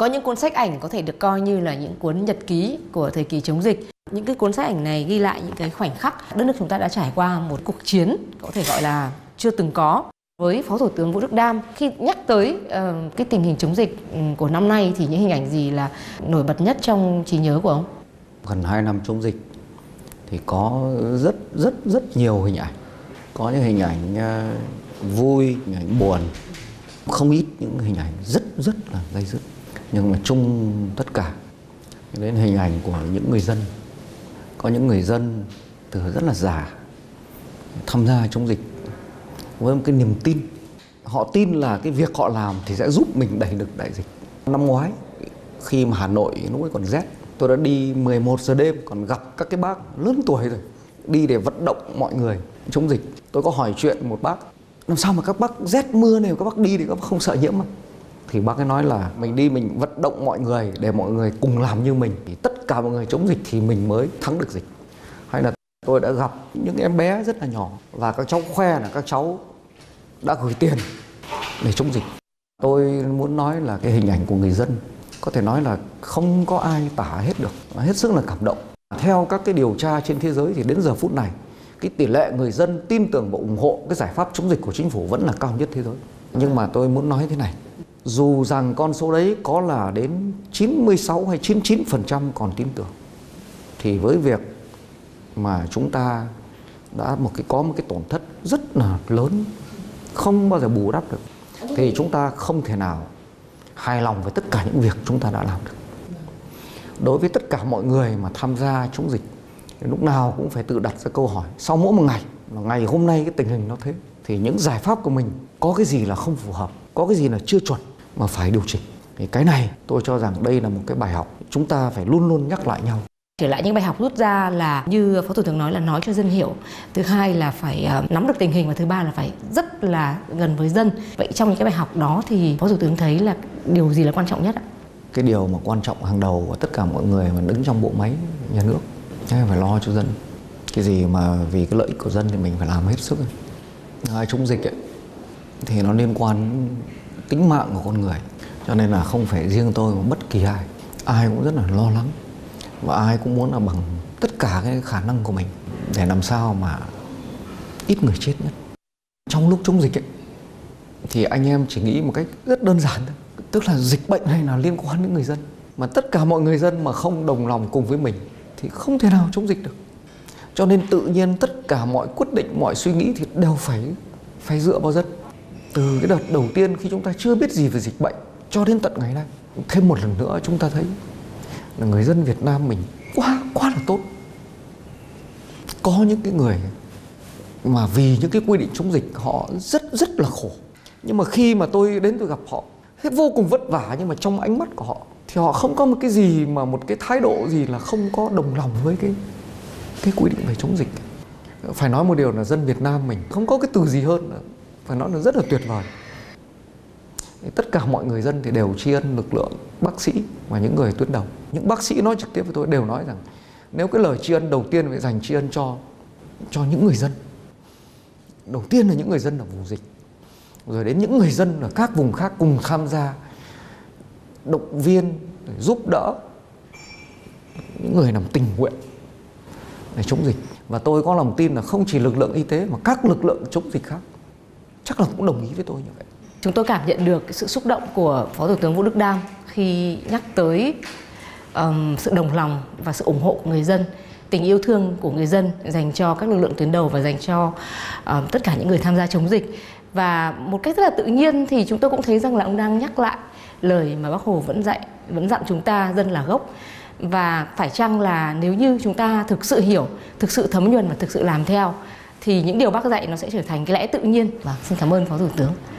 Có những cuốn sách ảnh có thể được coi như là những cuốn nhật ký của thời kỳ chống dịch. Những cái cuốn sách ảnh này ghi lại những cái khoảnh khắc đất nước chúng ta đã trải qua một cuộc chiến có thể gọi là chưa từng có. Với Phó Thủ tướng Vũ Đức Đam, khi nhắc tới cái tình hình chống dịch của năm nay thì những hình ảnh gì là nổi bật nhất trong trí nhớ của ông? Gần 2 năm chống dịch thì có rất nhiều hình ảnh. Có những hình ảnh vui, hình ảnh buồn, không ít những hình ảnh rất là day dứt. Nhưng mà chung tất cả đến hình ảnh của những người dân. Có những người dân từ rất là già tham gia chống dịch với một cái niềm tin. Họ tin là cái việc họ làm thì sẽ giúp mình đẩy được đại dịch. Năm ngoái khi mà Hà Nội lúc ấy còn rét, tôi đã đi 11 giờ đêm còn gặp các cái bác lớn tuổi rồi, đi để vận động mọi người chống dịch. Tôi có hỏi chuyện một bác, làm sao mà các bác rét mưa này các bác đi thì các bác không sợ nhiễm mà. Thì bác ấy nói là mình đi mình vận động mọi người để mọi người cùng làm như mình. Thì tất cả mọi người chống dịch thì mình mới thắng được dịch. Hay là tôi đã gặp những em bé rất là nhỏ và các cháu khoe là các cháu đã gửi tiền để chống dịch. Tôi muốn nói là cái hình ảnh của người dân có thể nói là không có ai tả hết được, hết sức là cảm động. Theo các cái điều tra trên thế giới thì đến giờ phút này, cái tỷ lệ người dân tin tưởng và ủng hộ cái giải pháp chống dịch của chính phủ vẫn là cao nhất thế giới. Nhưng mà tôi muốn nói thế này, dù rằng con số đấy có là đến 96 hay 99% còn tin tưởng, thì với việc mà chúng ta đã có một cái tổn thất rất là lớn, không bao giờ bù đắp được, thì chúng ta không thể nào hài lòng với tất cả những việc chúng ta đã làm được. Đối với tất cả mọi người mà tham gia chống dịch, lúc nào cũng phải tự đặt ra câu hỏi sau mỗi một ngày, ngày hôm nay cái tình hình nó thế, thì những giải pháp của mình có cái gì là không phù hợp, có cái gì là chưa chuẩn mà phải điều chỉnh. Thì cái này tôi cho rằng đây là một cái bài học chúng ta phải luôn luôn nhắc lại nhau. Trở lại những bài học rút ra là như Phó Thủ tướng nói, là nói cho dân hiểu. Thứ hai là phải nắm được tình hình, và thứ ba là phải rất là gần với dân. Vậy trong những cái bài học đó thì Phó Thủ tướng thấy là điều gì là quan trọng nhất ạ? Cái điều mà quan trọng hàng đầu của tất cả mọi người mà đứng trong bộ máy nhà nước phải lo cho dân. Cái gì mà vì cái lợi ích của dân thì mình phải làm hết sức. Chống dịch ấy, thì nó liên quan tính mạng của con người. Cho nên là không phải riêng tôi mà bất kỳ ai, ai cũng rất là lo lắng. Và ai cũng muốn là bằng tất cả cái khả năng của mình để làm sao mà ít người chết nhất. Trong lúc chống dịch ấy, thì anh em chỉ nghĩ một cách rất đơn giản thôi. Tức là dịch bệnh này là liên quan đến người dân. Mà tất cả mọi người dân mà không đồng lòng cùng với mình thì không thể nào chống dịch được. Cho nên tự nhiên tất cả mọi quyết định, mọi suy nghĩ thì đều phải dựa vào dân. Từ cái đợt đầu tiên khi chúng ta chưa biết gì về dịch bệnh cho đến tận ngày nay, thêm một lần nữa chúng ta thấy là người dân Việt Nam mình quá là tốt. Có những cái người mà vì những cái quy định chống dịch họ rất là khổ. Nhưng mà khi mà tôi đến tôi gặp họ, hết vô cùng vất vả, nhưng mà trong ánh mắt của họ thì họ không có một cái gì mà một cái thái độ gì là không có đồng lòng với cái quy định về chống dịch. Phải nói một điều là dân Việt Nam mình không có cái từ gì hơn, phải nói là rất là tuyệt vời. Tất cả mọi người dân thì đều tri ân lực lượng bác sĩ và những người tuyến đầu. Những bác sĩ nói trực tiếp với tôi đều nói rằng nếu cái lời tri ân đầu tiên phải dành tri ân cho những người dân. Đầu tiên là những người dân ở vùng dịch, rồi đến những người dân ở các vùng khác cùng tham gia, động viên, giúp đỡ những người làm tình nguyện để chống dịch. Và tôi có lòng tin là không chỉ lực lượng y tế mà các lực lượng chống dịch khác chắc là cũng đồng ý với tôi như vậy. Chúng tôi cảm nhận được sự xúc động của Phó Thủ tướng Vũ Đức Đam khi nhắc tới sự đồng lòng và sự ủng hộ của người dân, tình yêu thương của người dân dành cho các lực lượng tuyến đầu và dành cho tất cả những người tham gia chống dịch. Và một cách rất là tự nhiên thì chúng tôi cũng thấy rằng là ông đang nhắc lại lời mà Bác Hồ vẫn dặn chúng ta dân là gốc. Và phải chăng là nếu như chúng ta thực sự hiểu, thực sự thấm nhuần và thực sự làm theo thì những điều Bác dạy nó sẽ trở thành cái lẽ tự nhiên. Và xin cảm ơn Phó Thủ tướng.